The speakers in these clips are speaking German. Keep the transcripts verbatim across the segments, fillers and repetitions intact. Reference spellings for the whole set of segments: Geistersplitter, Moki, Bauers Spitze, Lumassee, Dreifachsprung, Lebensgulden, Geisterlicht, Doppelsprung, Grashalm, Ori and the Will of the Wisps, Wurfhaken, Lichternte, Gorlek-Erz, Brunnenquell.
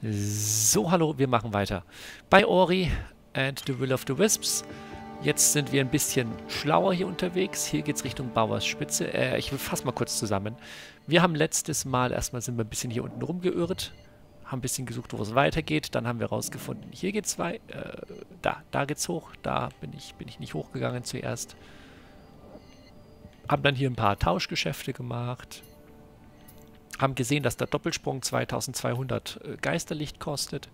So, hallo, wir machen weiter. Bei Ori and the Will of the Wisps. Jetzt sind wir ein bisschen schlauer hier unterwegs. Hier geht es Richtung Bauers Spitze. Äh, ich fasse mal kurz zusammen. Wir haben letztes Mal, erstmal sind wir ein bisschen hier unten rumgeirrt. Haben ein bisschen gesucht, wo es weitergeht. Dann haben wir rausgefunden, hier geht es weiter. Äh, da, da geht's hoch. Da bin ich, bin ich nicht hochgegangen zuerst. Haben dann hier ein paar Tauschgeschäfte gemacht. Haben gesehen, dass der Doppelsprung zweitausendzweihundert äh, Geisterlicht kostet.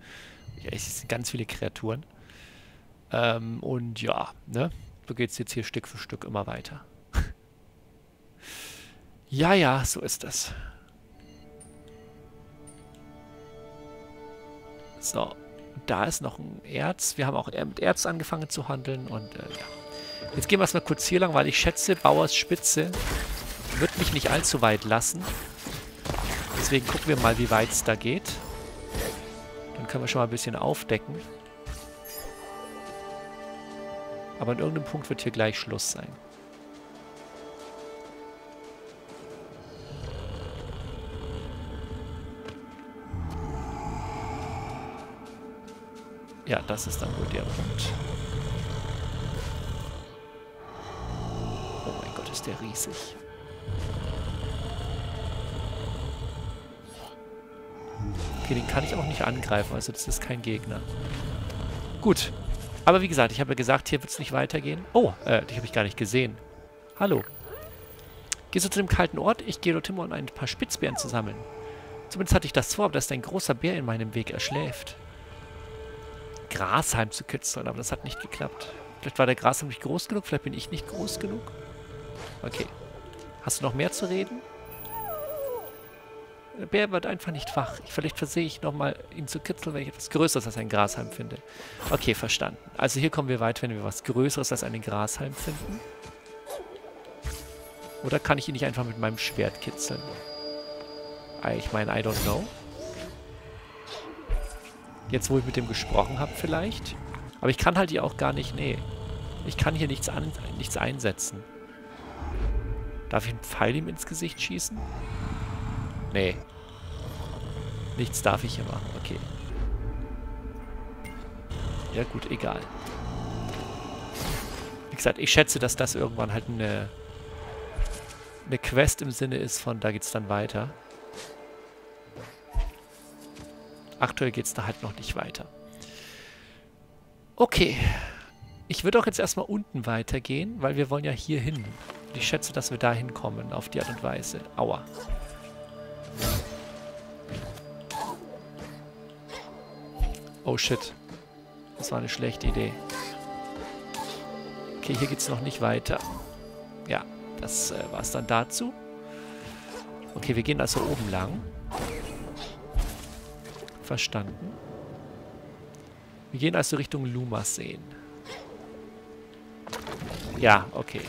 Ja, es sind ganz viele Kreaturen. Ähm, und ja, ne? So geht es jetzt hier Stück für Stück immer weiter. Ja, ja, so ist das. So, da ist noch ein Erz. Wir haben auch mit Erz angefangen zu handeln. Und äh, ja. Jetzt gehen wir erstmal kurz hier lang, weil ich schätze, Bauers Spitze wird mich nicht allzu weit lassen. Deswegen gucken wir mal, wie weit es da geht. Dann können wir schon mal ein bisschen aufdecken. Aber an irgendeinem Punkt wird hier gleich Schluss sein. Ja, das ist dann wohl der Punkt. Oh mein Gott, ist der riesig. Okay, den kann ich auch nicht angreifen, also das ist kein Gegner. Gut. Aber wie gesagt, ich habe ja gesagt, hier wird es nicht weitergehen. Oh, äh, dich habe ich gar nicht gesehen. Hallo. Gehst du zu dem kalten Ort? Ich gehe dorthin, um ein paar Spitzbären zu sammeln. Zumindest hatte ich das vor, aber da ist ein großer Bär in meinem Weg. Er schläft. Grashalm zu kitzeln, aber das hat nicht geklappt. Vielleicht war der Grashalm nicht groß genug, vielleicht bin ich nicht groß genug. Okay. Hast du noch mehr zu reden? Der Bär wird einfach nicht wach. Vielleicht versehe ich nochmal, ihn zu kitzeln, wenn ich etwas Größeres als einen Grashalm finde. Okay, verstanden. Also hier kommen wir weit, wenn wir was Größeres als einen Grashalm finden. Oder kann ich ihn nicht einfach mit meinem Schwert kitzeln? Ich meine, I don't know. Jetzt, wo ich mit dem gesprochen habe, vielleicht. Aber ich kann halt hier auch gar nicht, nee. Ich kann hier nichts, an, nichts einsetzen. Darf ich einen Pfeil ihm ins Gesicht schießen? Nee. Nichts darf ich hier machen. Okay. Ja gut, egal. Wie gesagt, ich schätze, dass das irgendwann halt eine, eine Quest im Sinne ist von, da geht's dann weiter. Aktuell geht's da halt noch nicht weiter. Okay. Ich würde auch jetzt erstmal unten weitergehen, weil wir wollen ja hier hin. Und ich schätze, dass wir da hinkommen, auf die Art und Weise. Aua. Oh shit. Das war eine schlechte Idee. Okay, hier geht's noch nicht weiter. Ja, das äh, war's dann dazu. Okay, wir gehen also oben lang. Verstanden. Wir gehen also Richtung Lumassee. Ja, okay.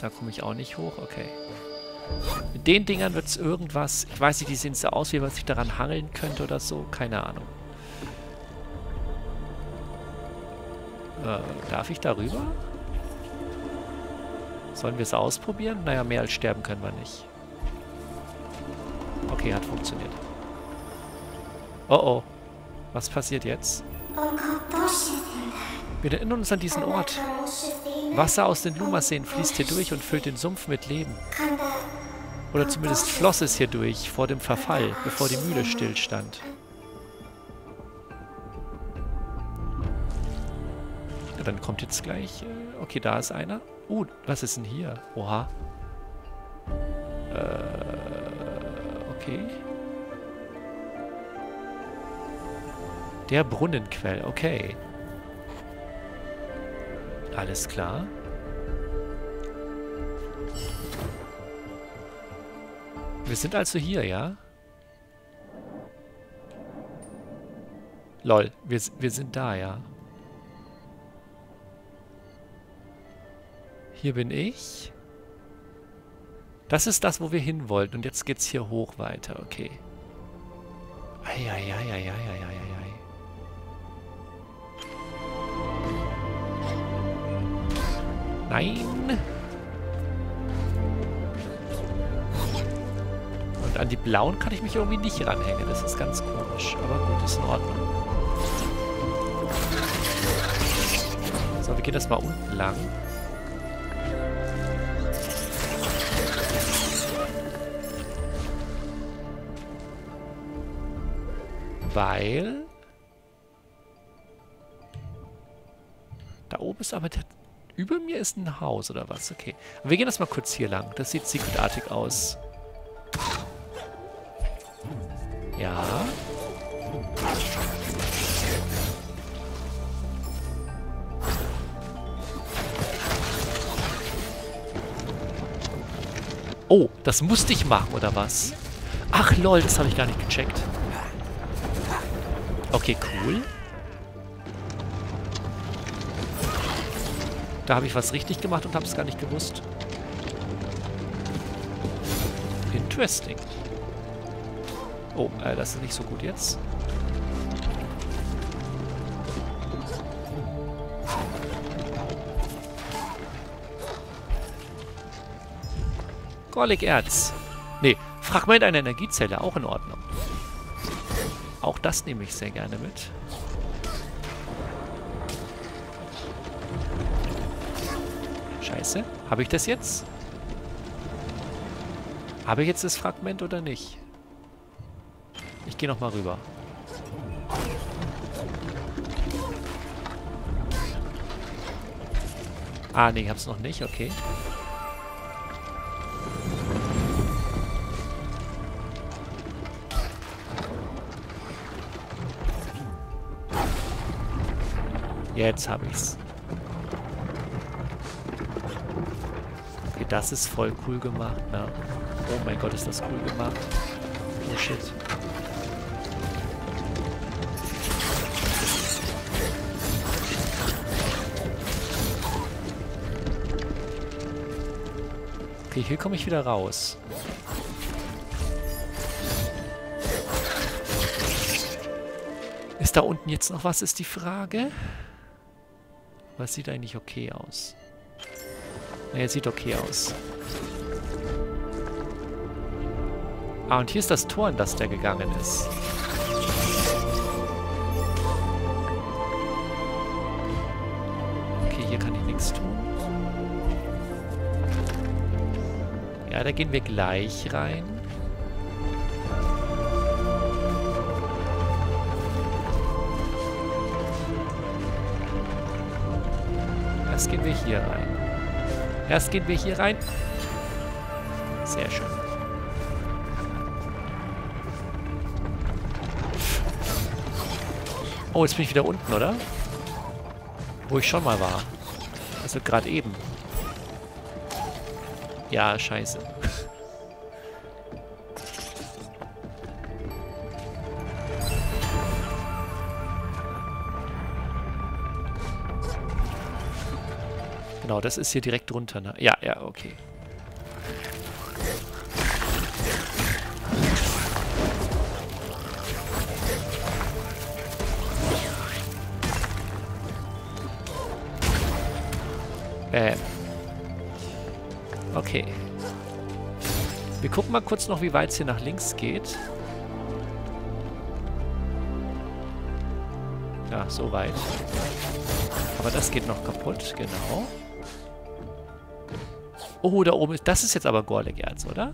Da komme ich auch nicht hoch, okay. Mit den Dingern wird es irgendwas... Ich weiß nicht, die sehen so aus, wie man sich daran hangeln könnte oder so. Keine Ahnung. Äh, darf ich darüber? Sollen wir es ausprobieren? Naja, mehr als sterben können wir nicht. Okay, hat funktioniert. Oh oh. Was passiert jetzt? Wir erinnern uns an diesen Ort. Wasser aus den Lumasseen fließt hier durch und füllt den Sumpf mit Leben. Oder zumindest floss es hier durch, vor dem Verfall, bevor die Mühle stillstand. Ja, dann kommt jetzt gleich... Okay, da ist einer. Uh, was ist denn hier? Oha. Äh, okay. Der Brunnenquell, okay. Alles klar. Wir sind also hier, ja? Lol, wir, wir sind da, ja. Hier bin ich. Das ist das, wo wir hin wollten. Und jetzt geht's hier hoch weiter, okay. Eieieiei, ei, ei, ei, ei, ei, ei. Nein. Und an die blauen kann ich mich irgendwie nicht ranhängen. Das ist ganz komisch. Aber gut, ist in Ordnung. So, wir gehen das mal unten lang. Weil... Da oben ist aber... Über mir ist ein Haus oder was? Okay. Aber wir gehen das mal kurz hier lang. Das sieht secretartig aus. Ja. Oh, das musste ich machen, oder was? Ach lol, das habe ich gar nicht gecheckt. Okay, cool. Da habe ich was richtig gemacht und habe es gar nicht gewusst. Interesting. Oh, äh, das ist nicht so gut jetzt. Gorlek-Erz. Nee, Fragment einer Energiezelle, auch in Ordnung. Auch das nehme ich sehr gerne mit. Scheiße. Habe ich das jetzt? Habe ich jetzt das Fragment oder nicht? Ich gehe nochmal rüber. Ah, nee, ich habe es noch nicht. Okay. Jetzt habe ich's. Das ist voll cool gemacht, ne? Oh mein Gott, ist das cool gemacht. Oh shit. Okay, hier komme ich wieder raus. Ist da unten jetzt noch was, ist die Frage? Was sieht eigentlich okay aus? Er sieht okay aus. Ah, und hier ist das Tor, in das der gegangen ist. Okay, hier kann ich nichts tun. Ja, da gehen wir gleich rein. Erst gehen wir hier rein. Erst gehen wir hier rein. Sehr schön. Oh, jetzt bin ich wieder unten, oder? Wo ich schon mal war. Also gerade eben. Ja, scheiße. Genau, das ist hier direkt runter, ne? Ja, ja, okay. Äh. Okay. Wir gucken mal kurz noch, wie weit es hier nach links geht. Ja, so weit. Aber das geht noch kaputt, genau. Oh, da oben ist... Das ist jetzt aber Gorlek-Erz, oder?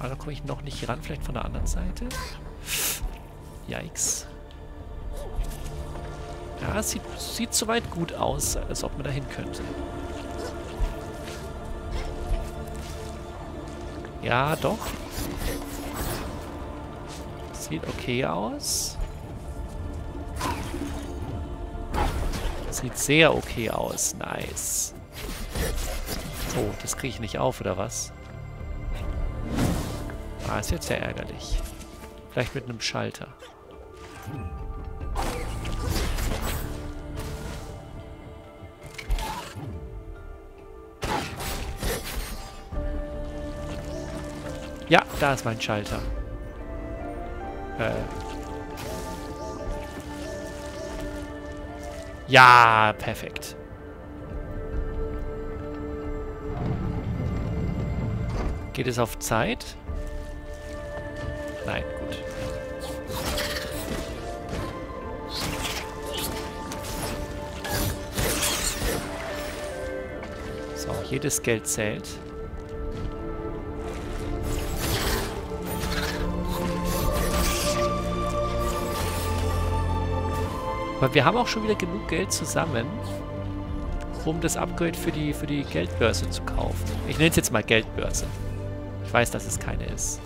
Aber da komme ich noch nicht ran. Vielleicht von der anderen Seite. Yikes. Ja, es sieht, sieht soweit gut aus, als ob man da hin könnte. Ja, doch. Sieht okay aus. Sieht sehr okay aus. Nice. Oh, das kriege ich nicht auf, oder was? Ah, ist jetzt sehr ärgerlich. Vielleicht mit einem Schalter. Ja, da ist mein Schalter. Äh. Ja, perfekt. Geht es auf Zeit? Nein, gut. So, jedes Geld zählt. Aber wir haben auch schon wieder genug Geld zusammen, um das Upgrade für die, für die Geldbörse zu kaufen. Ich nenne es jetzt mal Geldbörse. Ich weiß, dass es keine ist.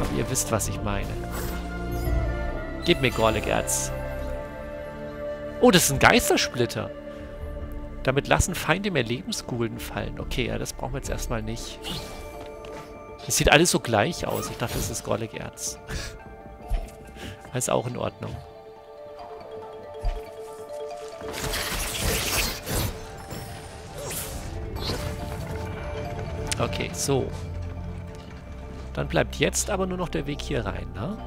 Aber ihr wisst, was ich meine. Gebt mir Gorlek-Erz. Oh, das ist ein Geistersplitter. Damit lassen Feinde mehr Lebensgulden fallen. Okay, ja, das brauchen wir jetzt erstmal nicht. Es sieht alles so gleich aus. Ich dachte, das ist Gorlek-Erz. Ist auch in Ordnung. Okay, so. Dann bleibt jetzt aber nur noch der Weg hier rein, ne?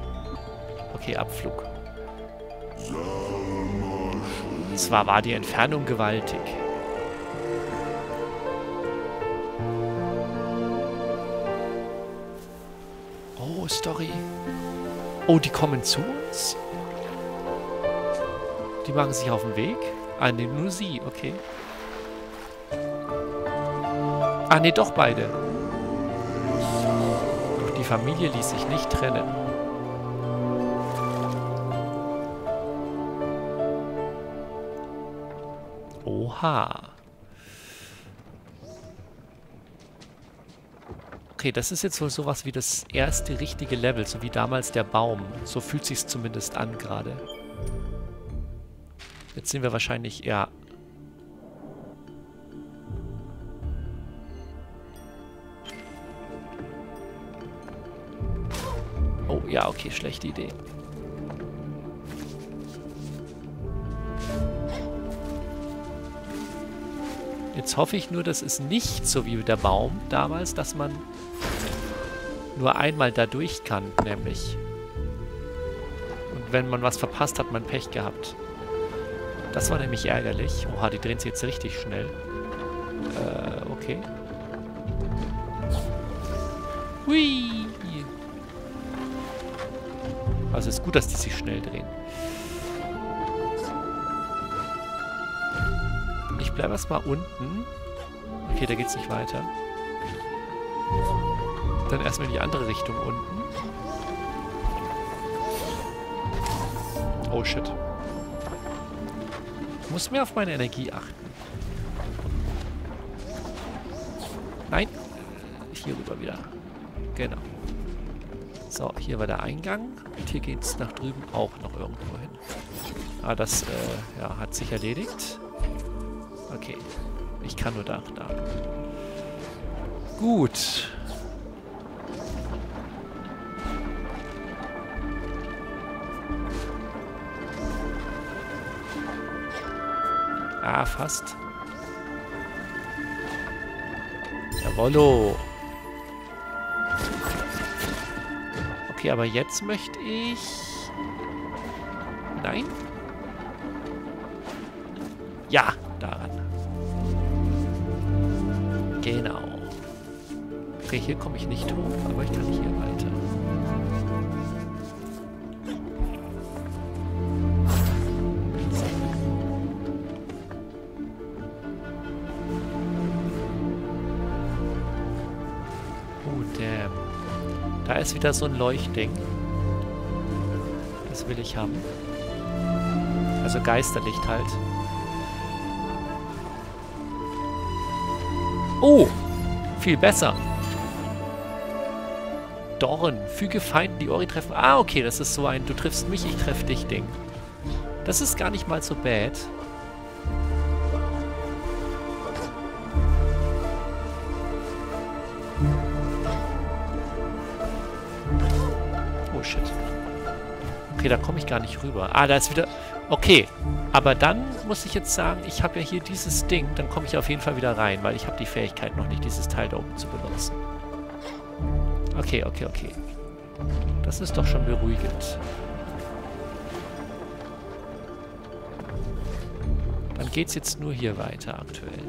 Okay, Abflug. Und zwar war die Entfernung gewaltig. Story. Oh, die kommen zu uns? Die machen sich auf den Weg? Ah, ne, nur sie, okay. Ah, ne, doch beide. Doch die Familie ließ sich nicht trennen. Oha. Okay, das ist jetzt wohl sowas wie das erste richtige Level, so wie damals der Baum. So fühlt sich's zumindest an gerade. Jetzt sind wir wahrscheinlich, ja. Oh, ja, okay, schlechte Idee. Jetzt hoffe ich nur, dass es nicht so wie der Baum damals, dass man nur einmal da durch kann, nämlich. Und wenn man was verpasst, hat man Pech gehabt. Das war nämlich ärgerlich. Oha, die drehen sich jetzt richtig schnell. Äh, okay. Hui! Also ist gut, dass die sich schnell drehen. Ich bleibe erstmal unten. Okay, da geht's nicht weiter. Dann erstmal in die andere Richtung unten. Oh shit. Ich muss mehr auf meine Energie achten. Nein. Hier rüber wieder. Genau. So, hier war der Eingang. Und hier geht's nach drüben auch noch irgendwo hin. Ah, das äh, ja, hat sich erledigt. Okay. Ich kann nur da, da. Gut. Ah, fast. Jawollo. Okay, aber jetzt möchte ich... Nein? Ja, daran. Genau. Okay, hier komme ich nicht hoch, aber ich kann hier weiter. Ist wieder so ein Leuchtding. Das will ich haben. Also Geisterlicht halt. Oh! Viel besser. Dorn. Füge Feinden, die Ori treffen. Ah, okay, das ist so ein Du triffst mich, ich treffe dich Ding. Das ist gar nicht mal so bad. Okay, da komme ich gar nicht rüber. Ah, da ist wieder... Okay, aber dann muss ich jetzt sagen, ich habe ja hier dieses Ding, dann komme ich auf jeden Fall wieder rein, weil ich habe die Fähigkeit noch nicht, dieses Teil da oben zu benutzen. Okay, okay, okay. Das ist doch schon beruhigend. Dann geht's jetzt nur hier weiter aktuell.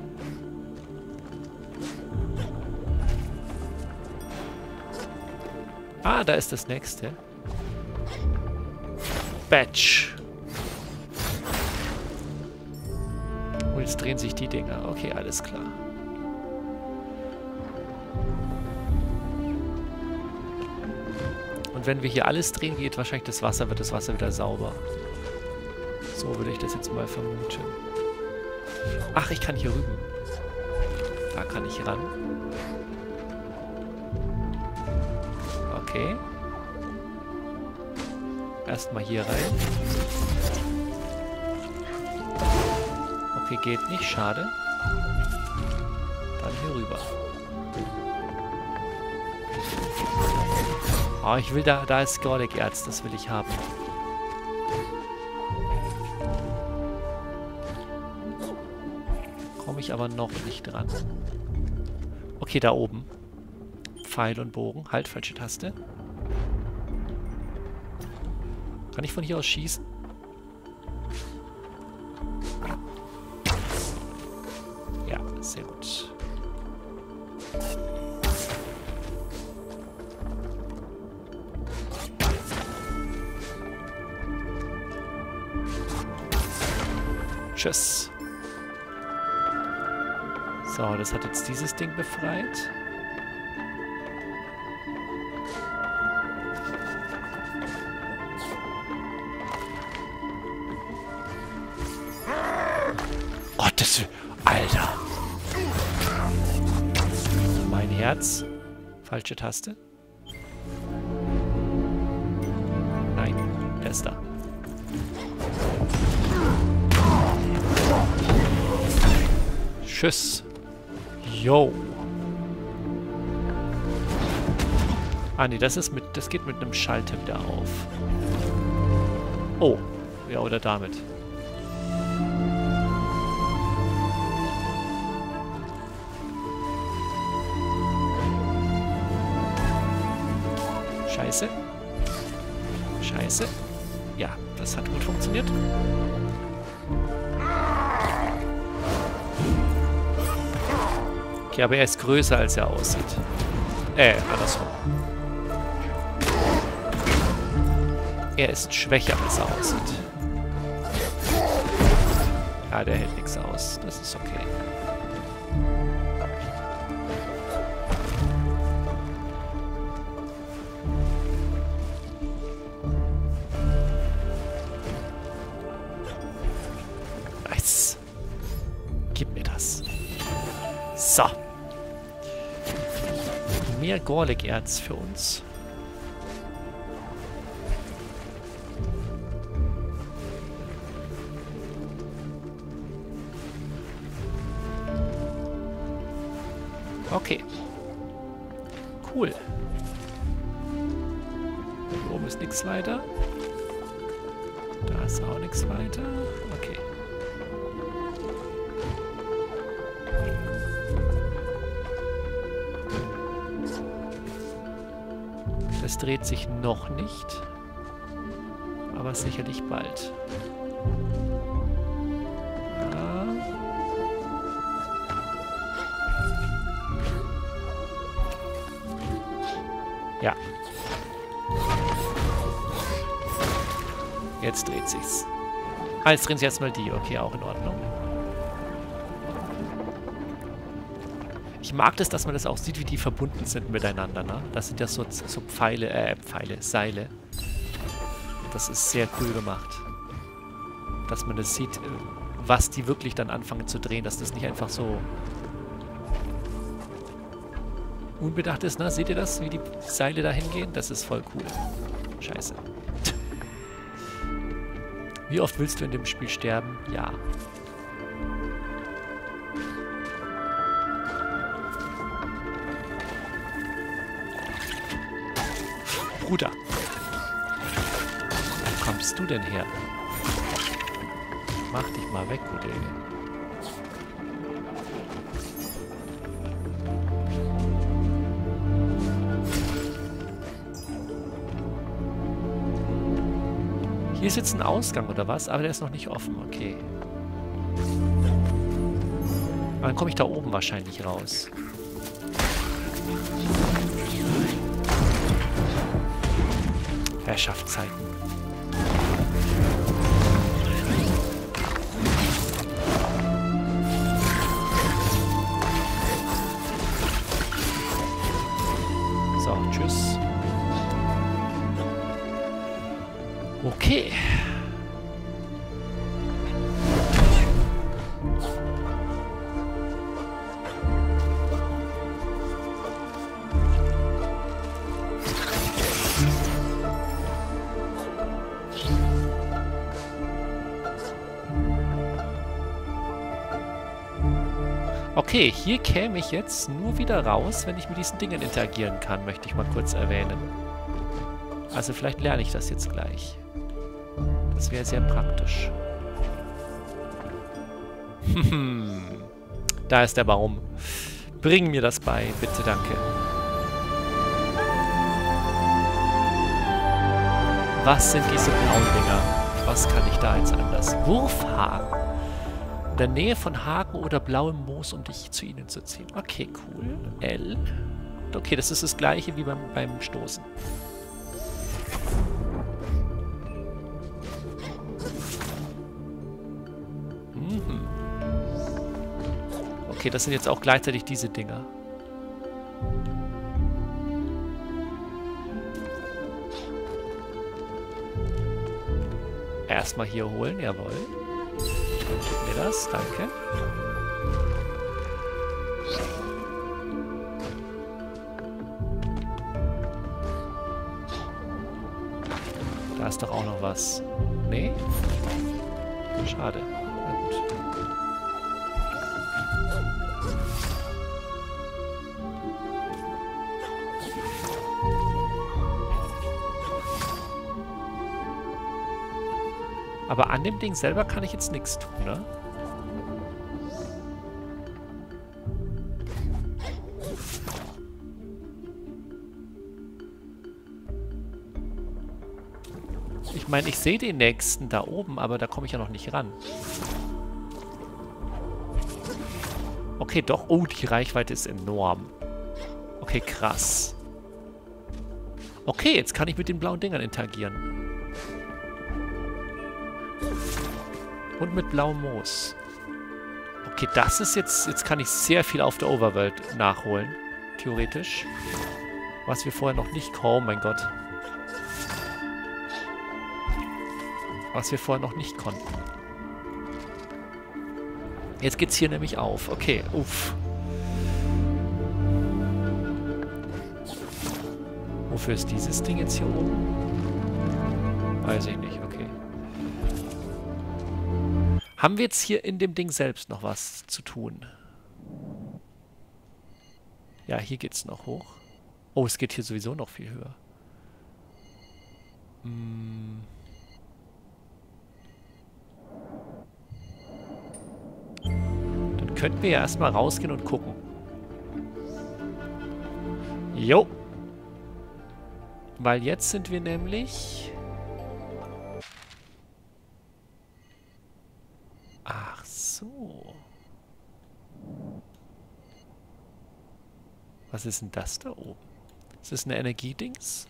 Ah, da ist das nächste. Batch. Und jetzt drehen sich die Dinger. Okay, alles klar. Und wenn wir hier alles drehen, geht wahrscheinlich das Wasser, wird das Wasser wieder sauber. So würde ich das jetzt mal vermuten. Ach, ich kann hier rüber. Da kann ich ran. Okay. Erstmal hier rein. Okay, geht nicht. Schade. Dann hier rüber. Oh, ich will da... Da ist Gorlek-Erz. Das will ich haben. Komme ich aber noch nicht dran. Okay, da oben. Pfeil und Bogen. Halt, falsche Taste. Kann ich von hier aus schießen? Ja, sehr gut. Tschüss. So, das hat jetzt dieses Ding befreit. Alter! Mein Herz. Falsche Taste. Nein, der ist da. Tschüss. Yo. Ah ne, das ist mit. Das geht mit einem Schalter wieder auf. Oh. Ja, oder damit. Scheiße. Scheiße. Ja, das hat gut funktioniert. Okay, aber er ist größer, als er aussieht. Äh, andersrum. Er ist schwächer, als er aussieht. Ja, der hält nichts aus. Das ist okay. So. Mehr Gorlek-Erz für uns. Okay. Cool. Hier oben ist nichts weiter. Da ist auch nichts weiter. Okay. Es dreht sich noch nicht, aber sicherlich bald. Ja. Ja. Jetzt dreht sich's. Ah, jetzt drehen sie erstmal die. Okay, auch in Ordnung. Ich mag das, dass man das auch sieht, wie die verbunden sind miteinander, ne? Das sind ja so, so Pfeile, äh, Pfeile, Seile. Das ist sehr cool gemacht. Dass man das sieht, was die wirklich dann anfangen zu drehen, dass das nicht einfach so unbedacht ist, ne? Seht ihr das, wie die Seile da hingehen? Das ist voll cool. Scheiße. Wie oft willst du in dem Spiel sterben? Ja. Bruder. Wo kommst du denn her? Mach dich mal weg, Kollege. Hier ist jetzt ein Ausgang, oder was? Aber der ist noch nicht offen. Okay. Dann komme ich da oben wahrscheinlich raus. Herrschaftszeiten. So, tschüss. Okay. Okay, hier käme ich jetzt nur wieder raus, wenn ich mit diesen Dingen interagieren kann, möchte ich mal kurz erwähnen. Also vielleicht lerne ich das jetzt gleich. Das wäre sehr praktisch. Hm, da ist der Baum. Bring mir das bei, bitte, danke. Was sind diese blauen Dinger? Was kann ich da jetzt anders? Wurfhaken. In der Nähe von Haken oder blauem Moos, um dich zu ihnen zu ziehen. Okay, cool. L. Okay, das ist das gleiche wie beim, beim Stoßen. Mhm. Okay, das sind jetzt auch gleichzeitig diese Dinger. Erstmal hier holen, jawohl. Mir das, danke. Da ist doch auch noch was. Nee? Schade. Na gut. Aber an dem Ding selber kann ich jetzt nichts tun, ne? Ich meine, ich sehe den nächsten da oben, aber da komme ich ja noch nicht ran. Okay, doch. Oh, die Reichweite ist enorm. Okay, krass. Okay, jetzt kann ich mit den blauen Dingern interagieren. Und mit blauem Moos. Okay, das ist jetzt... Jetzt kann ich sehr viel auf der Overworld nachholen. Theoretisch. Was wir vorher noch nicht... Oh mein Gott. Was wir vorher noch nicht konnten. Jetzt geht's hier nämlich auf. Okay, uff. Wofür ist dieses Ding jetzt hier oben? Weiß ich nicht, okay. Haben wir jetzt hier in dem Ding selbst noch was zu tun? Ja, hier geht's noch hoch. Oh, es geht hier sowieso noch viel höher. Hm. Dann könnten wir ja erstmal rausgehen und gucken. Jo. Weil jetzt sind wir nämlich... Ach so. Was ist denn das da oben? Ist das eine Energiedings?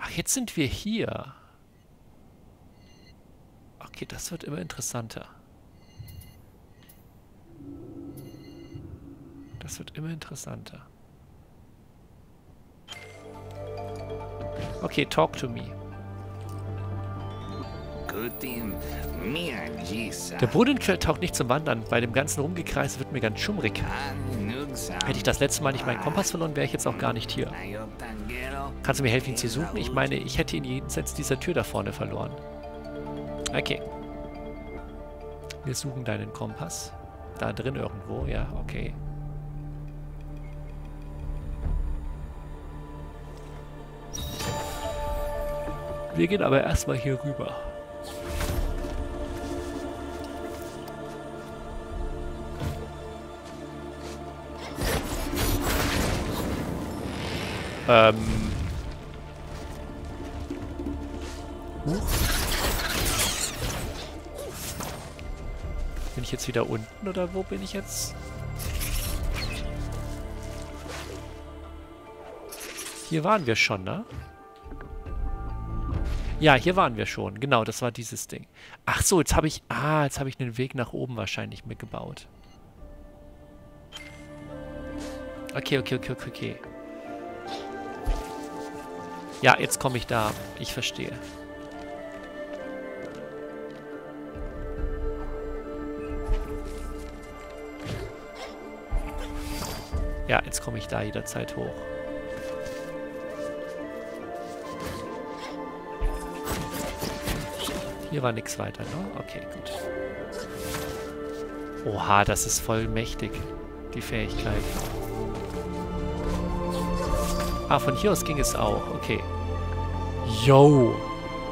Ach, jetzt sind wir hier. Okay, das wird immer interessanter. Das wird immer interessanter. Okay, talk to me. Der Brunnenquell taugt nicht zum Wandern. Bei dem ganzen Rumgekreis wird mir ganz schummrig. Hätte ich das letzte Mal nicht meinen Kompass verloren, wäre ich jetzt auch gar nicht hier. Kannst du mir helfen, ihn zu suchen? Ich meine, ich hätte ihn jenseits dieser Tür da vorne verloren. Okay. Wir suchen deinen Kompass. Da drin irgendwo, ja, okay. Wir gehen aber erstmal hier rüber. Ähm. Bin ich jetzt wieder unten oder wo bin ich jetzt? Hier waren wir schon, ne? Ja, hier waren wir schon. Genau, das war dieses Ding. Ach so, jetzt habe ich... Ah, jetzt habe ich einen Weg nach oben wahrscheinlich mitgebaut. Okay, okay, okay, okay, okay. Ja, jetzt komme ich da. Ich verstehe. Ja, jetzt komme ich da jederzeit hoch. Hier war nichts weiter, ne? Okay, gut. Oha, das ist voll mächtig, die Fähigkeit. Ah, von hier aus ging es auch. Okay. Yo,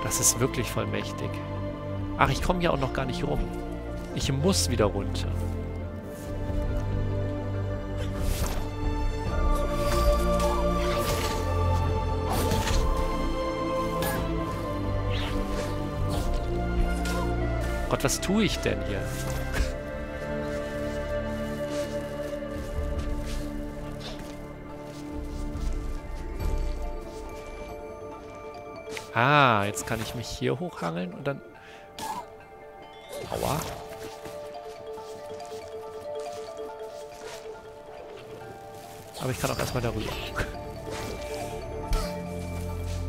das ist wirklich voll mächtig. Ach, ich komme ja auch noch gar nicht rum. Ich muss wieder runter. Gott, was tue ich denn hier? Ah, jetzt kann ich mich hier hochhangeln und dann... Aua. Aber ich kann auch erstmal darüber.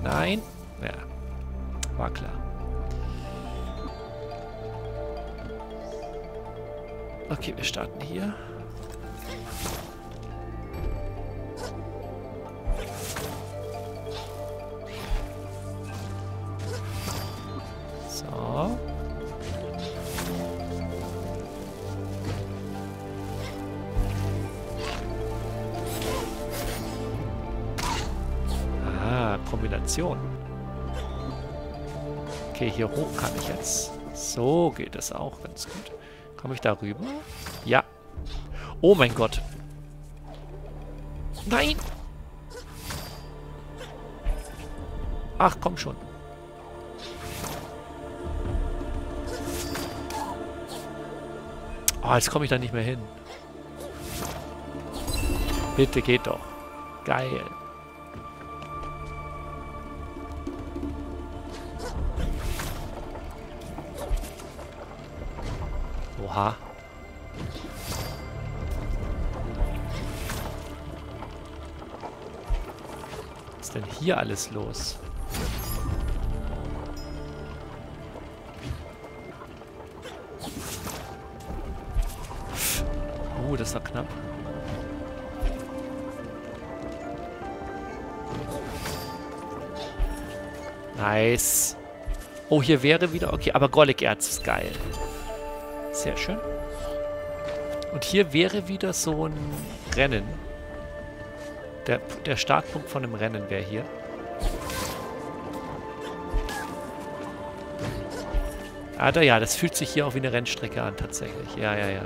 Nein. Ja. War klar. Okay, wir starten hier. Okay, hier hoch kann ich jetzt. So geht es auch ganz gut. Komme ich da rüber? Ja. Oh mein Gott. Nein! Ach, komm schon. Oh, jetzt komme ich da nicht mehr hin. Bitte geht doch. Geil. Oha. Was ist denn hier alles los? Uh, das war knapp. Nice. Oh, hier wäre wieder... Okay, aber Gorlek-Erz ist geil. Sehr schön. Und hier wäre wieder so ein Rennen. Der, der Startpunkt von einem Rennen wäre hier. Ah, da ja, das fühlt sich hier auch wie eine Rennstrecke an, tatsächlich. Ja, ja, ja.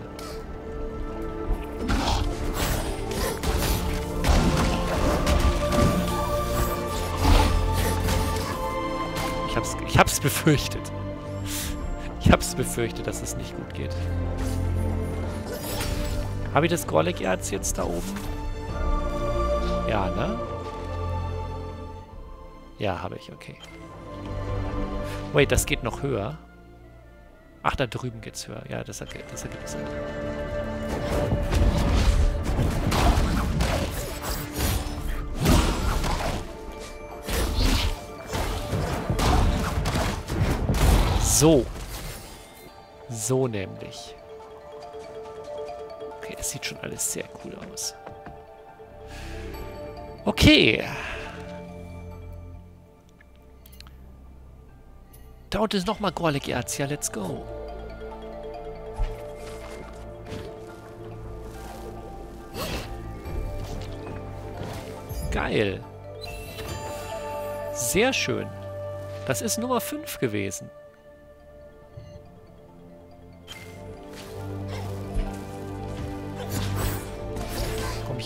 Ich hab's, ich hab's befürchtet. Ich hab's befürchtet, dass es nicht gut geht. Habe ich das Gorlek-Erz jetzt da oben? Ja, ne? Ja, habe ich, okay. Wait, das geht noch höher. Ach, da drüben geht's höher. Ja, das ergibt das ergibt es. So. So nämlich. Okay, es sieht schon alles sehr cool aus. Okay. Da unten ist nochmal Gorlek-Erz. Ja, let's go. Geil. Sehr schön. Das ist Nummer fünf gewesen.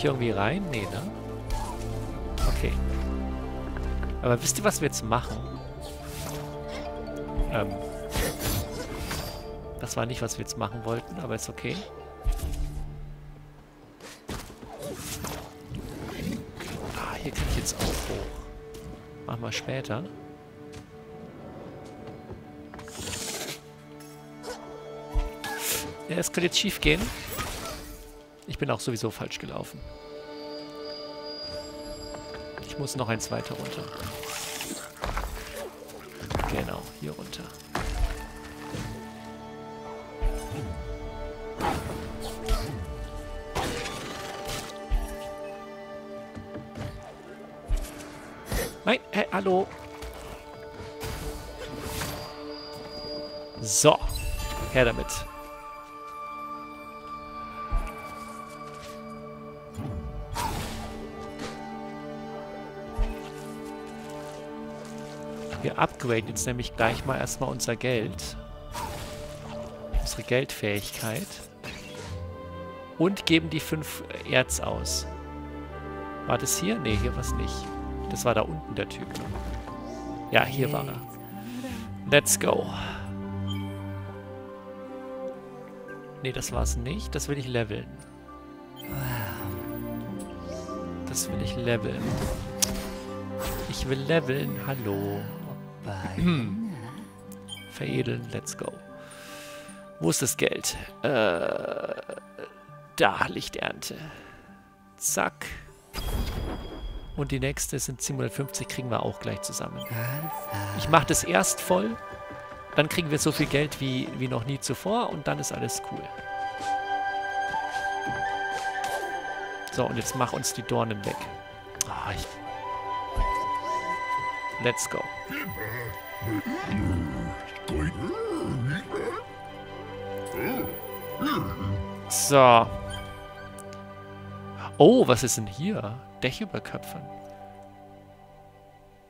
Irgendwie rein? Nee, ne? Okay. Aber wisst ihr, was wir jetzt machen? Ähm. Das war nicht, was wir jetzt machen wollten, aber ist okay. Ah, hier kann ich jetzt auch hoch. Machen wir später. Ja, es könnte jetzt schief gehen. Ich bin auch sowieso falsch gelaufen. Ich muss noch eins weiter runter. Genau, hier runter. Nein, hey, hallo. So, her damit. Wir upgraden jetzt nämlich gleich mal erstmal unser Geld. Unsere Geldfähigkeit. Und geben die fünf Erz aus. War das hier? Ne, hier war es nicht. Das war da unten der Typ. Ja, hier war er. Let's go. Ne, das war es nicht. Das will ich leveln. Das will ich leveln. Ich will leveln. Hallo. Veredeln. Let's go. Wo ist das Geld? Äh, da, Lichternte. Zack. Und die nächste sind siebenhundertfünfzig, kriegen wir auch gleich zusammen. Ich mache das erst voll, dann kriegen wir so viel Geld wie, wie noch nie zuvor und dann ist alles cool. So, und jetzt mach uns die Dornen weg. Ah, ich... Let's go. So. Oh, was ist denn hier? Dech überköpfen.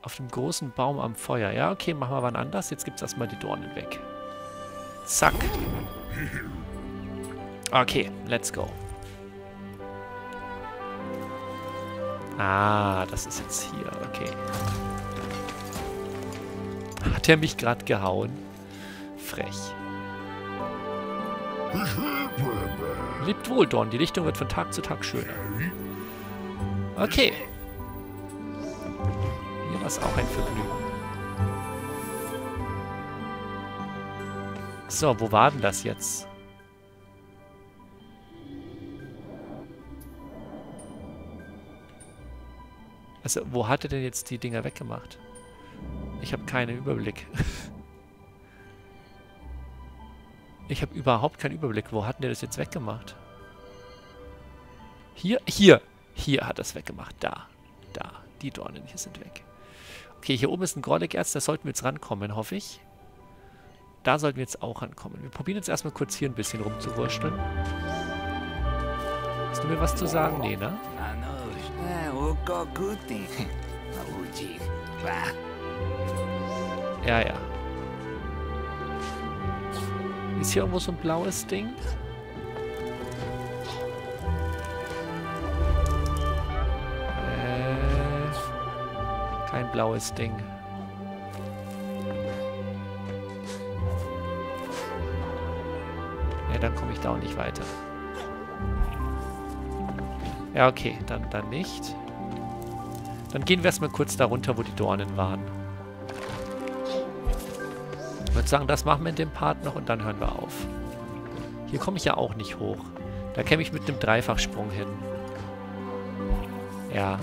Auf dem großen Baum am Feuer. Ja, okay, machen wir wann anders. Jetzt gibt es erstmal die Dornen weg. Zack. Okay, let's go. Ah, das ist jetzt hier. Okay. Hat er mich gerade gehauen? Frech. Lebt wohl, Dorn. Die Lichtung wird von Tag zu Tag schöner. Okay. Hier war es auch ein Vergnügen. So, wo war denn das jetzt? Also, wo hat er denn jetzt die Dinger weggemacht? Ich habe keinen Überblick. Ich habe überhaupt keinen Überblick. Wo hat denn der das jetzt weggemacht? Hier? Hier! Hier hat er es weggemacht. Da. Da. Die Dornen hier sind weg. Okay, hier oben ist ein Gorlek-Erz. Da sollten wir jetzt rankommen, hoffe ich. Da sollten wir jetzt auch rankommen. Wir probieren jetzt erstmal kurz hier ein bisschen rumzuwurschteln. Hast du mir was zu sagen? Nee, ne? Ja, ja. Ist hier irgendwo so ein blaues Ding? Kein blaues Ding. Ja, dann komme ich da auch nicht weiter. Ja, okay, dann, dann nicht. Dann gehen wir erstmal kurz da runter, wo die Dornen waren. Ich würde sagen, das machen wir in dem Part noch und dann hören wir auf. Hier komme ich ja auch nicht hoch. Da käme ich mit einem Dreifachsprung hin. Ja.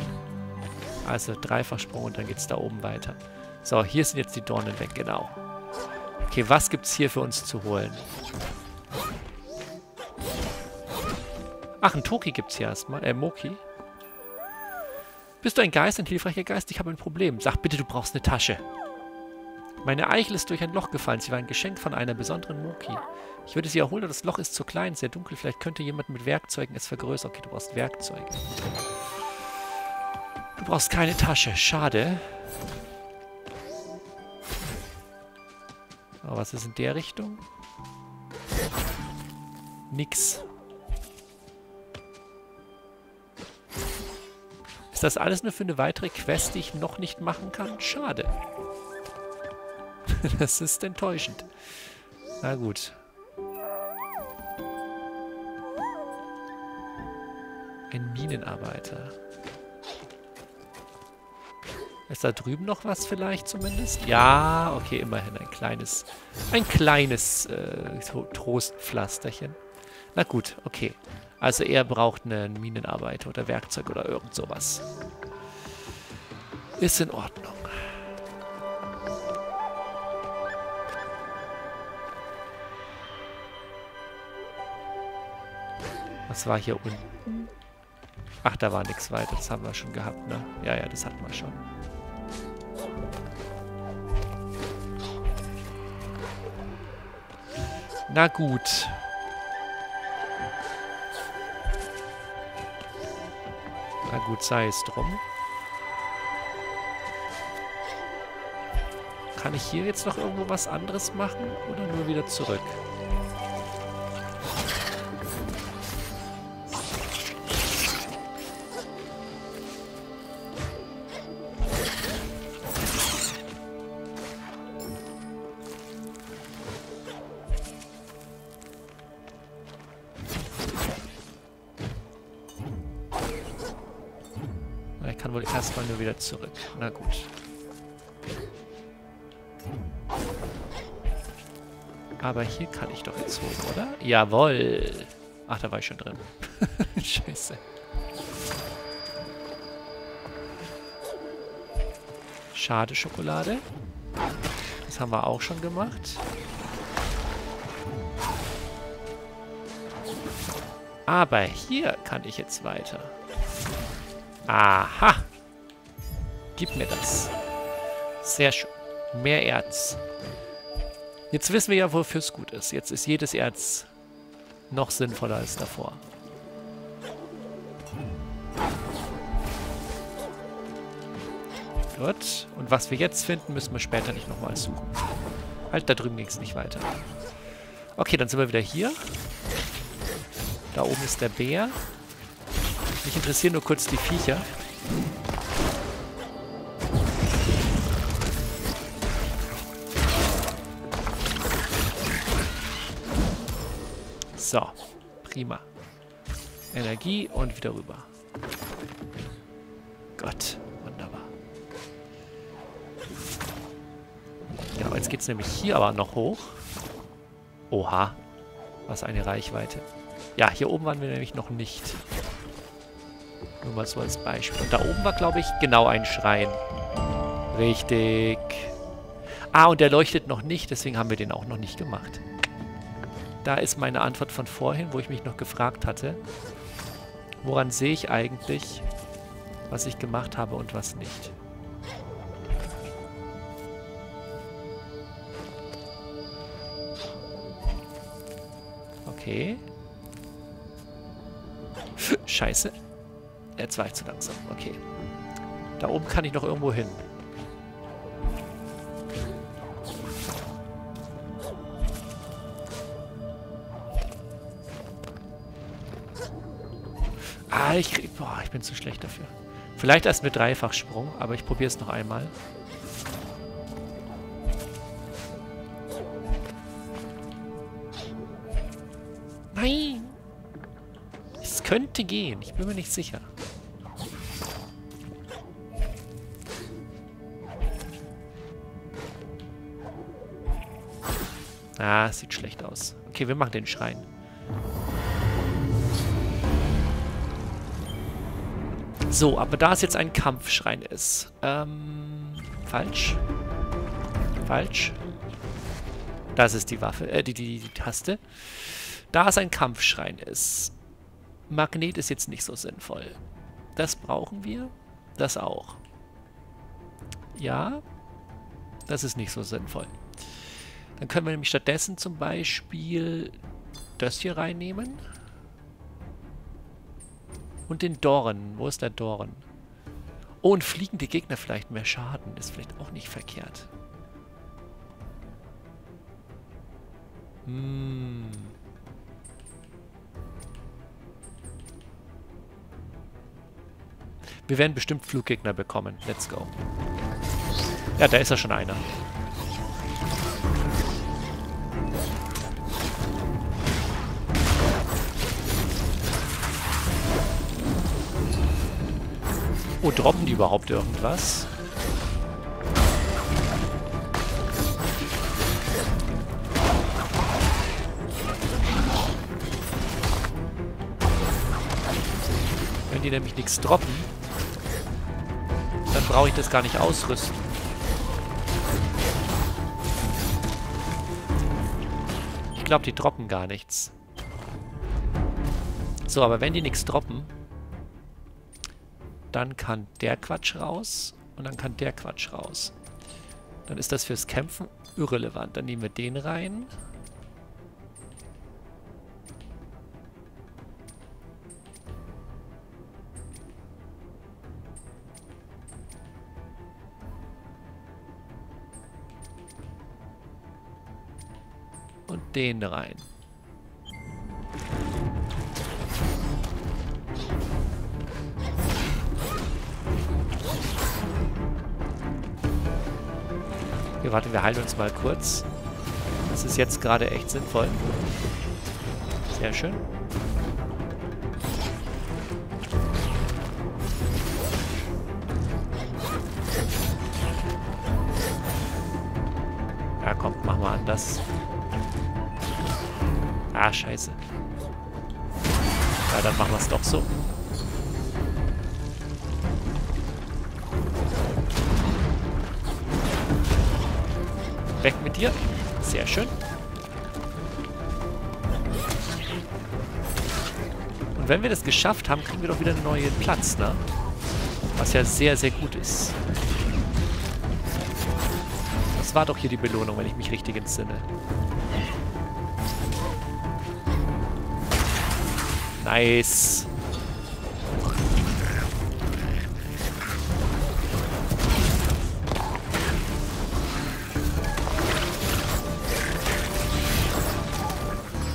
Also Dreifachsprung und dann geht's da oben weiter. So, hier sind jetzt die Dornen weg, genau. Okay, was gibt's hier für uns zu holen? Ach, ein Toki gibt's hier erstmal. Äh, Moki. Bist du ein Geist, ein hilfreicher Geist? Ich habe ein Problem. Sag bitte, du brauchst eine Tasche. Meine Eichel ist durch ein Loch gefallen. Sie war ein Geschenk von einer besonderen Moki. Ich würde sie erholen, aber das Loch ist zu klein, sehr dunkel. Vielleicht könnte jemand mit Werkzeugen es vergrößern. Okay, du brauchst Werkzeuge. Du brauchst keine Tasche. Schade. Aber was ist in der Richtung? Nix. Ist das alles nur für eine weitere Quest, die ich noch nicht machen kann? Schade. Das ist enttäuschend. Na gut. Ein Minenarbeiter. Ist da drüben noch was vielleicht zumindest? Ja, okay, immerhin ein kleines, ein kleines äh, Trostpflasterchen. Na gut, okay. Also er braucht einen Minenarbeiter oder Werkzeug oder irgend sowas. Ist in Ordnung. Was war hier unten? Ach, da war nichts weiter. Das haben wir schon gehabt, ne? Ja, ja, das hatten wir schon. Na gut. Na gut, sei es drum. Kann ich hier jetzt noch irgendwo was anderes machen? Oder nur wieder zurück? Erstmal nur wieder zurück. Na gut. Aber hier kann ich doch jetzt hoch, oder? Jawohl. Ach, da war ich schon drin. Scheiße. Schade, Schokolade. Das haben wir auch schon gemacht. Aber hier kann ich jetzt weiter. Aha. Gib mir das. Sehr schön. Mehr Erz. Jetzt wissen wir ja, wofür es gut ist. Jetzt ist jedes Erz noch sinnvoller als davor. Gut. Und was wir jetzt finden, müssen wir später nicht nochmal suchen. Halt, da drüben ging es nicht weiter. Okay, dann sind wir wieder hier. Da oben ist der Bär. Mich interessieren nur kurz die Viecher. So, prima. Energie und wieder rüber. Gott, wunderbar. Genau, jetzt geht's nämlich hier aber noch hoch. Oha, was eine Reichweite. Ja, hier oben waren wir nämlich noch nicht. Nur mal so als Beispiel. Und da oben war, glaube ich, genau ein Schrein. Richtig. Ah, und der leuchtet noch nicht, deswegen haben wir den auch noch nicht gemacht. Da ist meine Antwort von vorhin, wo ich mich noch gefragt hatte. Woran sehe ich eigentlich, was ich gemacht habe und was nicht? Okay. Scheiße. Jetzt war ich zu langsam. Okay. Da oben kann ich noch irgendwo hin. Ah, ich krieg... Boah, ich bin zu schlecht dafür. Vielleicht erst mit Dreifachsprung, aber ich probiere es noch einmal. Nein! Es könnte gehen. Ich bin mir nicht sicher. Ah, sieht schlecht aus. Okay, wir machen den Schrein. So, aber da es jetzt ein Kampfschrein ist. Ähm, falsch. Falsch. Das ist die Waffe, äh, die, die, die Taste. Da es ein Kampfschrein ist. Magnet ist jetzt nicht so sinnvoll. Das brauchen wir. Das auch. Ja. Das ist nicht so sinnvoll. Dann können wir nämlich stattdessen zum Beispiel das hier reinnehmen. Und den Dorn. Wo ist der Dorn? Oh, und fliegende Gegner vielleicht mehr Schaden. Ist vielleicht auch nicht verkehrt. Hm. Wir werden bestimmt Fluggegner bekommen. Let's go. Ja, da ist ja schon einer. Oh, droppen die überhaupt irgendwas? Wenn die nämlich nichts droppen, dann brauche ich das gar nicht ausrüsten. Ich glaube, die droppen gar nichts. So, aber wenn die nichts droppen, dann kann der Quatsch raus und dann kann der Quatsch raus. Dann ist das fürs Kämpfen irrelevant. Dann nehmen wir den rein. Und den rein. Hier, warte, wir heilen uns mal kurz. Das ist jetzt gerade echt sinnvoll. Sehr schön. Ja, komm, mach mal anders. Ah, scheiße. Ja, dann machen wir es doch so. Weg mit dir. Sehr schön. Und wenn wir das geschafft haben, kriegen wir doch wieder einen neuen Platz, ne? Was ja sehr, sehr gut ist. Das war doch hier die Belohnung, wenn ich mich richtig entsinne. Nice.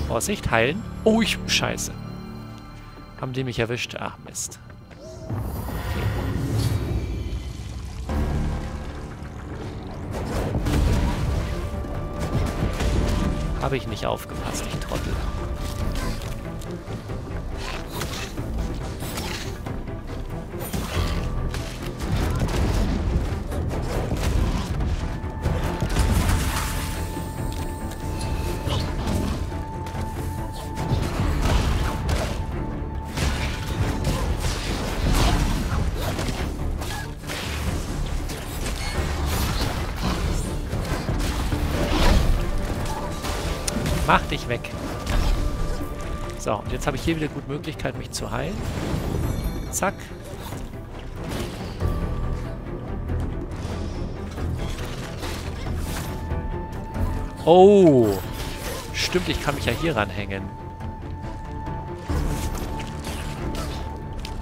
Vorsicht, heilen. Oh, ich... Scheiße. Haben die mich erwischt? Ach, Mist. Habe ich nicht aufgepasst, ich Trottel. Mach dich weg. So, und jetzt habe ich hier wieder gut Möglichkeit, mich zu heilen. Zack. Oh. Stimmt, ich kann mich ja hier ranhängen.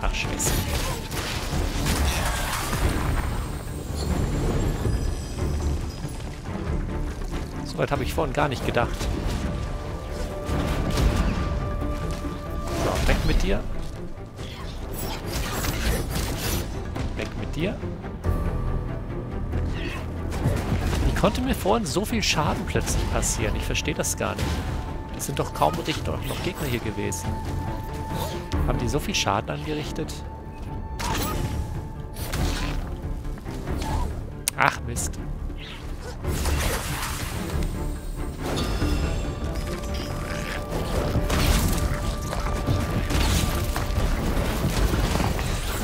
Ach, scheiße. So weit habe ich vorhin gar nicht gedacht. Weg mit dir. Weg mit dir. Wie konnte mir vorhin so viel Schaden plötzlich passieren? Ich verstehe das gar nicht. Es sind doch kaum Richter, noch Gegner hier gewesen. Haben die so viel Schaden angerichtet? Ach, Mist.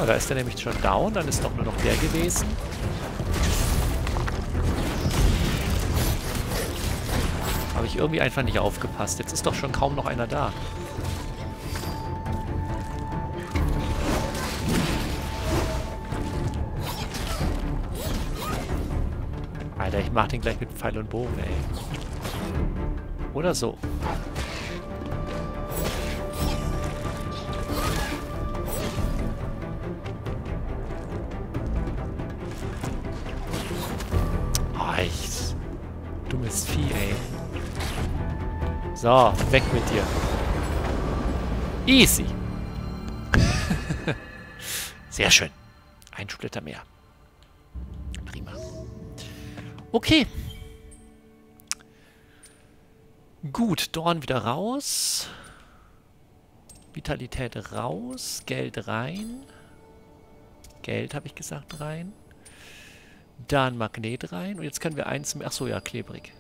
Da ist er nämlich schon down, dann ist doch nur noch der gewesen. Habe ich irgendwie einfach nicht aufgepasst. Jetzt ist doch schon kaum noch einer da. Alter, ich mach den gleich mit Pfeil und Bogen, ey. Oder so. Dummes Vieh, ey. So, weg mit dir. Easy. Sehr schön. Ein Splitter mehr. Prima. Okay. Gut, Dorn wieder raus. Vitalität raus. Geld rein. Geld, habe ich gesagt, rein. Da ein Magnet rein. Und jetzt können wir eins mehr... Achso, ja, klebrig.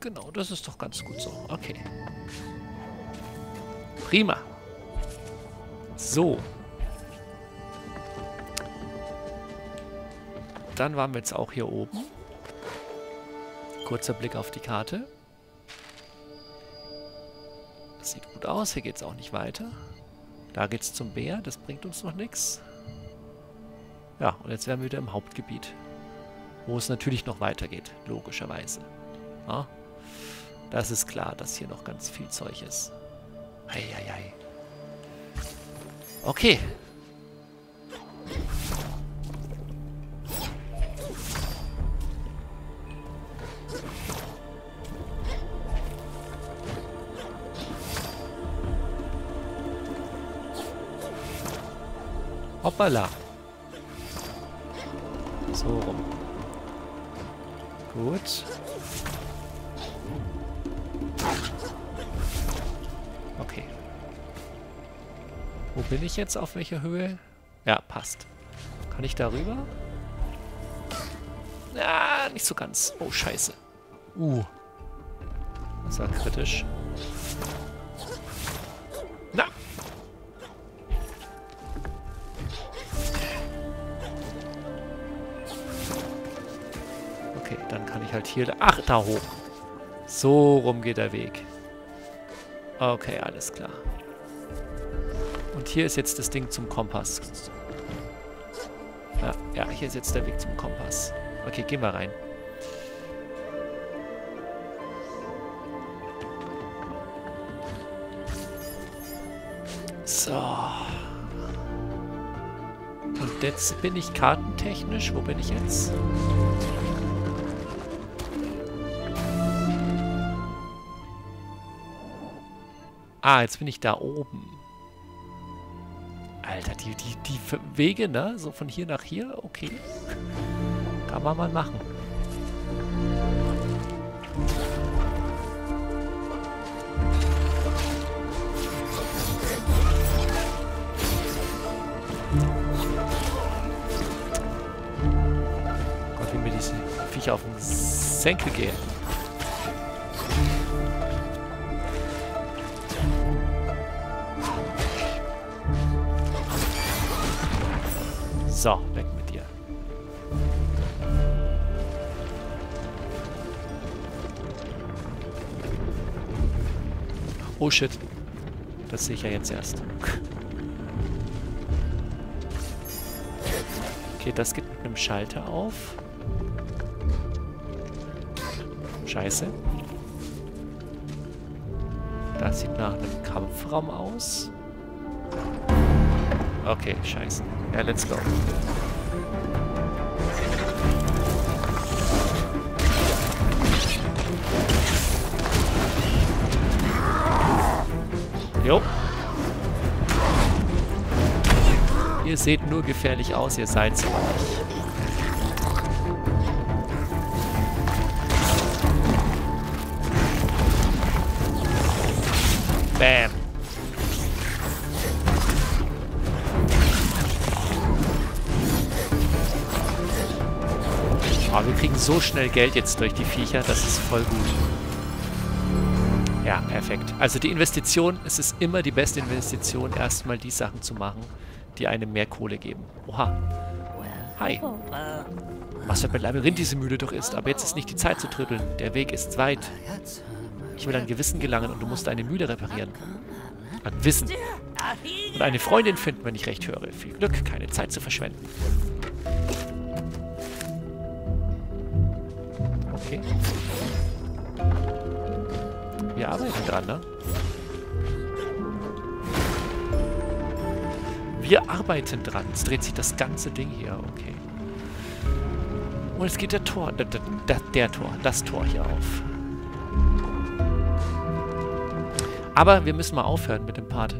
Genau, das ist doch ganz gut so. Okay. Prima. So. Dann waren wir jetzt auch hier oben. Kurzer Blick auf die Karte. Das sieht gut aus. Hier geht es auch nicht weiter. Da geht es zum Bär. Das bringt uns noch nichts. Ja, und jetzt wären wir wieder im Hauptgebiet. Wo es natürlich noch weitergeht. Logischerweise. Ja, das ist klar, dass hier noch ganz viel Zeug ist. Ei, ei, ei. Okay. Hoppala. So rum. Gut. Okay. Wo bin ich jetzt? Auf welcher Höhe? Ja, passt. Kann ich darüber? Ah, nicht so ganz. Oh, scheiße. Uh. Das war kritisch. Na! Okay, dann kann ich halt hier... Ach, da hoch. So rum geht der Weg. Okay, alles klar. Und hier ist jetzt das Ding zum Kompass. Ja, ja, hier ist jetzt der Weg zum Kompass. Okay, gehen wir rein. So. Und jetzt bin ich kartentechnisch. Wo bin ich jetzt? Ah, jetzt bin ich da oben. Alter, die, die, die Wege, ne? So von hier nach hier, okay. Kann man mal machen. Gott, wie mir diese Viecher auf den Senkel gehen. So, weg mit dir. Oh shit. Das sehe ich ja jetzt erst. Okay, das geht mit einem Schalter auf. Scheiße. Das sieht nach einem Kampfraum aus. Okay, scheiße. Ja, let's go. Jo. Ihr seht nur gefährlich aus, ihr seid's aber nicht. Bam. Aber wir kriegen so schnell Geld jetzt durch die Viecher, das ist voll gut. Ja, perfekt. Also die Investition, es ist immer die beste Investition, erstmal die Sachen zu machen, die einem mehr Kohle geben. Oha. Hi. Was für ein Labyrinth diese Mühle doch ist, aber jetzt ist nicht die Zeit zu trödeln. Der Weg ist weit. Ich will an Gewissen gelangen und du musst eine Mühle reparieren. An Wissen. Und eine Freundin finden, wenn ich recht höre. Viel Glück, keine Zeit zu verschwenden. Okay. Wir arbeiten dran, ne? Wir arbeiten dran. Jetzt dreht sich das ganze Ding hier. Okay. Und jetzt geht der Tor, der, der, der Tor, das Tor hier auf. Aber wir müssen mal aufhören mit dem Part.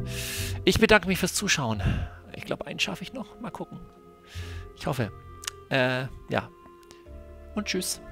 Ich bedanke mich fürs Zuschauen. Ich glaube, einen schaffe ich noch. Mal gucken. Ich hoffe. Äh, ja. Und tschüss.